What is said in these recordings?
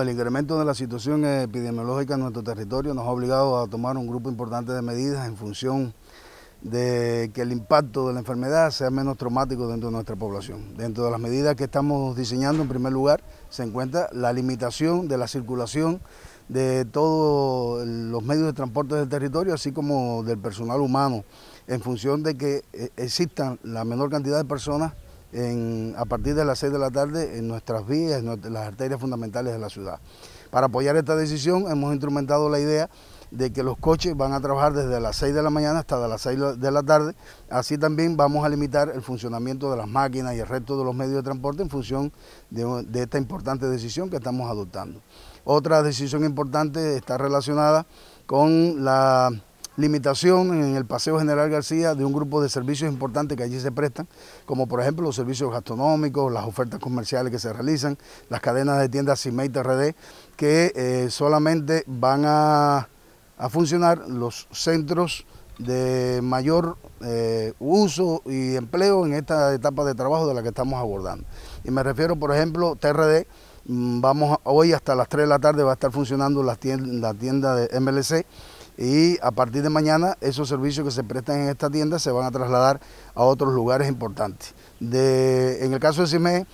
El incremento de la situación epidemiológica en nuestro territorio nos ha obligado a tomar un grupo importante de medidas en función de que el impacto de la enfermedad sea menos traumático dentro de nuestra población. Dentro de las medidas que estamos diseñando, en primer lugar, se encuentra la limitación de la circulación de todos los medios de transporte del territorio, así como del personal humano, en función de que existan la menor cantidad de personas a partir de las 6 de la tarde en nuestras vías, en las arterias fundamentales de la ciudad. Para apoyar esta decisión hemos instrumentado la idea de que los coches van a trabajar desde las 6 de la mañana hasta las 6 de la tarde, así también vamos a limitar el funcionamiento de las máquinas y el resto de los medios de transporte en función de esta importante decisión que estamos adoptando. Otra decisión importante está relacionada con la limitación en el Paseo General García de un grupo de servicios importantes que allí se prestan, como por ejemplo los servicios gastronómicos, las ofertas comerciales que se realizan, las cadenas de tiendas CIME y TRD, que solamente van a funcionar los centros de mayor uso y empleo en esta etapa de trabajo de la que estamos abordando. Y me refiero, por ejemplo, TRD. Hoy hasta las 3 de la tarde va a estar funcionando la tienda de MLC, y a partir de mañana esos servicios que se prestan en esta tienda se van a trasladar a otros lugares importantes. En el caso de SIME,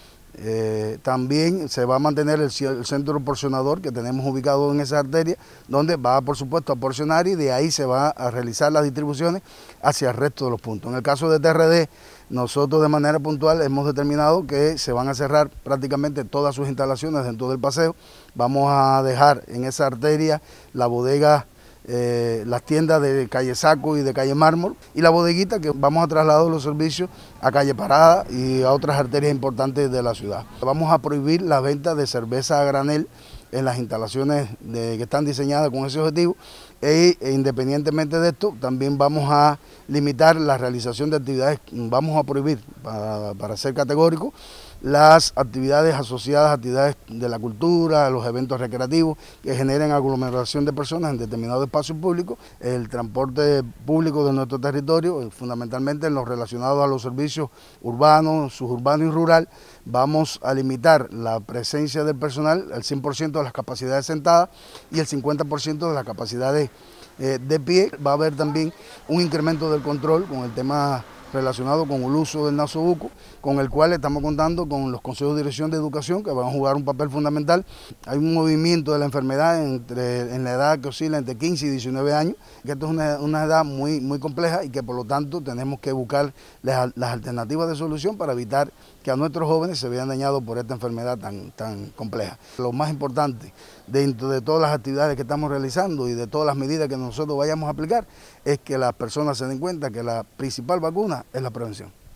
también se va a mantener el centro porcionador que tenemos ubicado en esa arteria, donde va por supuesto a porcionar y de ahí se va a realizar las distribuciones hacia el resto de los puntos. En el caso de TRD, nosotros de manera puntual hemos determinado que se van a cerrar prácticamente todas sus instalaciones dentro del paseo. Vamos a dejar en esa arteria la bodega, las tiendas de Calle Saco y de Calle Mármol, y la bodeguita que vamos a trasladar los servicios a Calle Parada y a otras arterias importantes de la ciudad. Vamos a prohibir la venta de cerveza a granel en las instalaciones que están diseñadas con ese objetivo, e independientemente de esto también vamos a limitar la realización de actividades, vamos a prohibir, para ser categórico, las actividades asociadas a actividades de la cultura, a los eventos recreativos que generen aglomeración de personas en determinados espacios públicos, el transporte público de nuestro territorio, fundamentalmente en lo relacionado a los servicios urbanos, suburbanos y rural. Vamos a limitar la presencia del personal al 100% de las capacidades sentadas y el 50% de las capacidades de pie. Va a haber también un incremento del control con el tema relacionado con el uso del nasobuco, con el cual estamos contando con los consejos de dirección de educación, que van a jugar un papel fundamental. Hay un movimiento de la enfermedad en la edad que oscila entre 15 y 19 años, que esto es una edad muy, muy compleja y que por lo tanto tenemos que buscar las alternativas de solución para evitar que a nuestros jóvenes se vean dañados por esta enfermedad tan compleja. Lo más importante dentro de todas las actividades que estamos realizando y de todas las medidas que nosotros vayamos a aplicar es que las personas se den cuenta que la principal vacuna es la prevención.